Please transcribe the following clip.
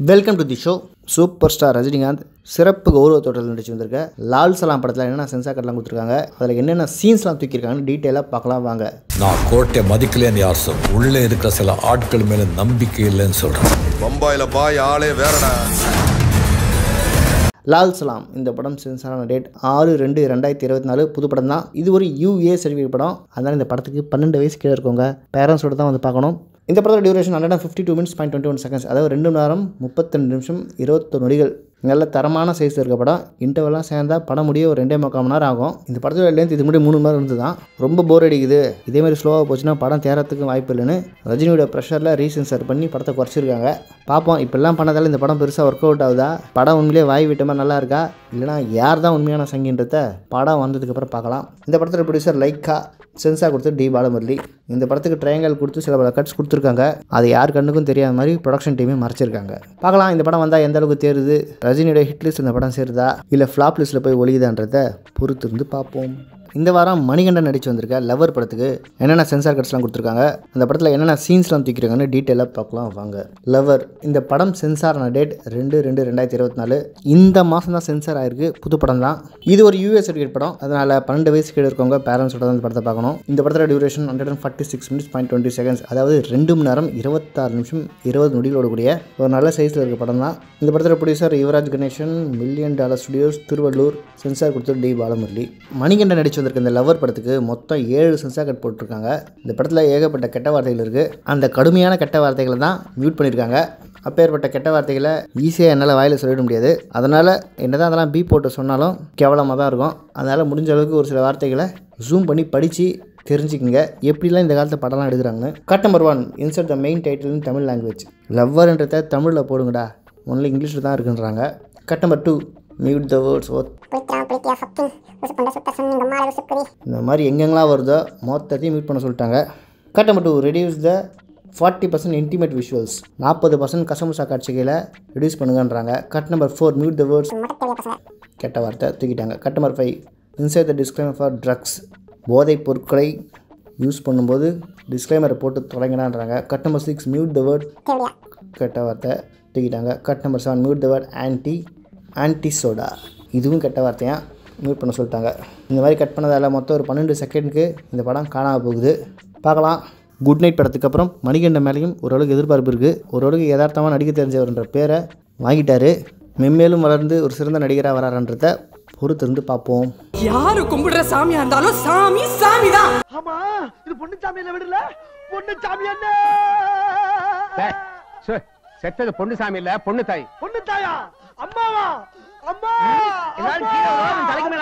Welcome to the show. Superstar Rajinikanth. சிறப்பு கௌரவத்தோடல நடிச்சு வந்திருக்க லால் சலாம் படத்துல என்ன சென்சார் கட்டலாம் கொடுத்திருக்காங்க அதுல என்னென்ன சீன்ஸ்லாம் தூக்கி இருக்காங்க டீடைலா பார்க்கலாம் வாங்க நான் கோட்டை மதிக்கலன்னு யார் சொல்ற உள்ள இருக்கிற சில ஆட்கள் மேல நம்பிக்கை இல்லன்னு சொல்றாங்க பம்பாயில பாய் ஆளே வேறடா லால் சலாம் இந்த படம் சென்சாரான டேட் 6/2/2024 புது படம் தான் இது ஒரு யுஏ சர்டிஃபிகேட் படம் அதனால இந்த படத்துக்கு 12 வயசு கீழ இருக்கவங்க பேரண்ட்ஸோட தான் வந்து பார்க்கணும் இந்த படத்தோட டியூரேஷன் 152 minutes 0.21 seconds அதாவது 2 மணி நேரம் 32 நிமிடம் 21 நொடிகள் நல்ல தரமான சைஸ் இருக்க படம் இன்டர்வெல்லாம் சேர்ந்தா படம் முடிய ஒரு 2.45 மணி நேரம் ஆகும் இந்த படத்தோட லென்த் இதுக்கு முன்னாடி 3 மணி நேரம் இருந்து தான் ரொம்ப போர் அடிக்குது இதே மாதிரி ஸ்லோவாக போச்சுன்னா படம் தேரத்துக்கு வாய்ப்பு இல்லைன்னு ரஜினியோட ப்ரெஷரில் ரீசென்சர் பண்ணி படத்தை குறைச்சிருக்காங்க பார்ப்போம் இப்பெல்லாம் பண்ணதால இந்த படம் பெருசாக ஒர்க் அவுட் ஆகுதா படம் உண்மையிலே வாய் விட்டமாக நல்லா இருக்கா இல்லைனா யார் தான் உண்மையான சங்கின்றத படம் வந்ததுக்கப்புறம் பார்க்கலாம் இந்த படத்தோட ப்ரொடியூசர் லைக்கா சென்சார் கொடுத்து டி பாலமுரளி இந்த படத்துக்கு ட்ரையாங்கல் கொடுத்து சில பல கட்ஸ் கொடுத்துருக்காங்க அது யார் கண்ணுக்கும் தெரியாத மாதிரி ப்ரொடக்ஷன் டீமே மறைச்சிருக்காங்க பார்க்கலாம் இந்த படம் வந்தால் எந்த அளவுக்கு தேருது ரஜினியோட ஹிட் லிஸ்ட் இந்த படம் சேருதா இல்லை ஃப்ளாப் லிஸ்ட்டில் போய் ஒழியுதான்றத பொறுத்து இருந்து பார்ப்போம் இந்த வாரம் மணிகண்டன் நடிச்சு வந்திருக்க லவர் படத்துக்கு என்னென்ன சென்சார் கட்ஸ்லாம் கொடுத்துருக்காங்க அந்த படத்தில் என்னென்ன சீன்ஸ்லாம் தூக்கிறாங்கன்னு டீட்டெயிலாக பார்க்கலாம் வாங்க லவர் இந்த படம் சென்சாரான டேட் 2/2/2024 இந்த மாதம் தான் சென்சார் ஆயிருக்கு புது படம் தான் இது ஒரு யூஎஸ் சர்டிஃபிகேட் படம் அதனால் 12 வயசு கீழே இருக்கவங்க பேரண்ட்ஸோட அந்த படத்தை பார்க்கணும் இந்த படத்தோட டியூரேஷன் 146 minutes 0.20 seconds அதாவது 2 மணி நேரம் 26 நிமிடம் 20 நொடிகளோட கூடிய ஒரு நல்ல சைஸில் இருக்க படம் தான் இந்த படத்தோட producer Yuvaraj Ganesan million dollar studios Tiruvallur censor கொடுத்து டி பாலமுரளி மணிகண்டன் நடிச்சு இந்த லவர் படத்துக்கு மொத்தம் 7 சென்சார் கட் போட்டிருக்காங்க இந்த படத்தில் ஏகப்பட்ட கெட்ட வார்த்தைகள் இருக்குது அந்த கடுமையான கெட்ட வார்த்தைகளை தான் மியூட் பண்ணியிருக்காங்க அப்பேற்பட்ட கெட்ட வார்த்தைகளை ஈஸியாக என்னால் வாயில் சொல்லிட முடியாது அதனால் என்ன தான் அதெல்லாம் பீ போட்டு சொன்னாலும் கேவலமாக தான் இருக்கும் அதனால் முடிஞ்ச அளவுக்கு ஒரு சில வார்த்தைகளை ஜூம் பண்ணி படித்து தெரிஞ்சுக்கங்க எப்படிலாம் இந்த காலத்தில் படம்லாம் எடுக்கிறாங்க cut number 1 insert the main title in Tamil language லவ்வர்ன்றதை தமிழில் போடுங்கடா ஒன்றில் இங்கிலீஷில் தான் இருக்குன்றாங்க cut number 2 mute the words இந்த மாதிரி எங்கெங்கெல்லாம் வருதோ மொத்தத்தையும் மீட் பண்ண சொல்லிட்டாங்க cut number 2 reduce the 40% intimate visuals 40% கசமுசா காட்சிகளை ரெடியூஸ் பண்ணுங்கன்றாங்க cut number 4 mute the words கெட்ட வார்த்தை தூக்கிட்டாங்க cut number 5 inside the disclaimer for drugs போதைப் பொருட்களை யூஸ் பண்ணும்போது டிஸ்க்ளைமரை போட்டு தொடங்கினான்றாங்க cut number 6 mute the word கெட்ட வார்த்தை தூக்கிட்டாங்க cut number 7 mute the word aunty soda இதுவும் கெட்ட வார்த்தையாக மியூட் பண்ண சொல்லிட்டாங்க இந்த மாதிரி கட் பண்ணதால் மொத்தம் ஒரு 12 செகண்டுக்கு இந்த படம் காணாமல் போகுது பார்க்கலாம் குட் நைட் படத்துக்கு அப்புறம் மணிகண்டன் மேலேயும் ஓரளவுக்கு எதிர்பார்ப்பு இருக்குது ஓரளவுக்கு யதார்த்தமாக நடிக்க தெரிஞ்சவர்ன்ற பேரை வாங்கிட்டார் மென்மேலும் வளர்ந்து ஒரு சிறந்த நடிகராக வரான்றதை பொறுத்திருந்து பார்ப்போம் யாரு கும்பிடுற சாமியா இருந்தாலும் சாமி சாமி தான் ஆமா இது பொண்ணு சாமியில விடல பொண்ணு சாமி என்ன செத்தது பொண்ணு சாமி இல்ல பொண்ணு தாய் பொண்ணு தாயா அம்மாவா அம்மா எல்லாரும் கீழ வா தலைக்கு